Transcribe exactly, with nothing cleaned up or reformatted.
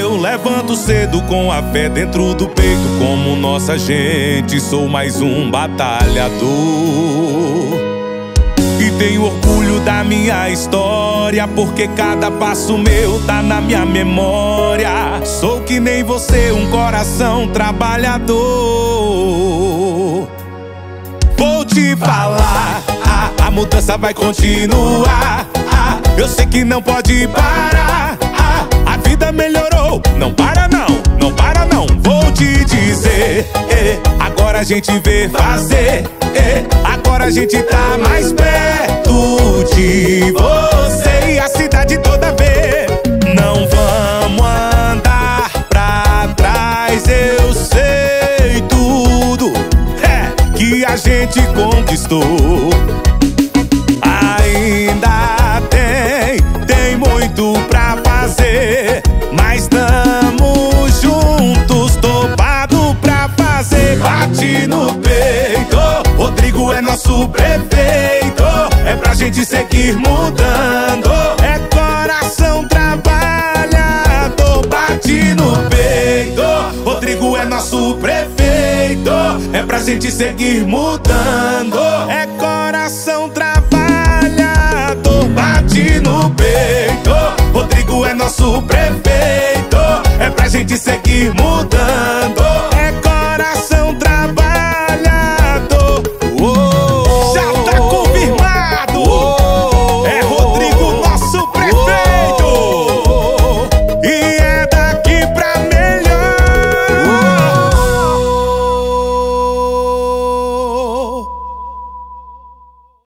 Eu levanto cedo com a fé dentro do peito, como nossa gente, sou mais um batalhador. E tenho orgulho da minha história, porque cada passo meu tá na minha memória. Sou que nem você, um coração trabalhador. Vou te falar, a, a mudança vai continuar. A, eu sei que não pode parar. A, a vida melhorou, não para não, não para não. Vou te dizer, é, agora a gente vê fazer. É, agora a gente tá mais perto de você e a cidade toda vê. Não vamos andar pra trás, eu sei tudo é, que a gente conquistou. Ainda tem, tem muito pra fazer, mas estamos juntos, topado pra fazer. Bate no peito, Rodrigo é nosso prefeito, é pra gente seguir mudando, é coração trabalhador. Bate no peito, Rodrigo é nosso prefeito, é pra gente seguir mudando, é coração trabalhador. Bate no peito, Rodrigo é nosso prefeito, é pra gente seguir mudando.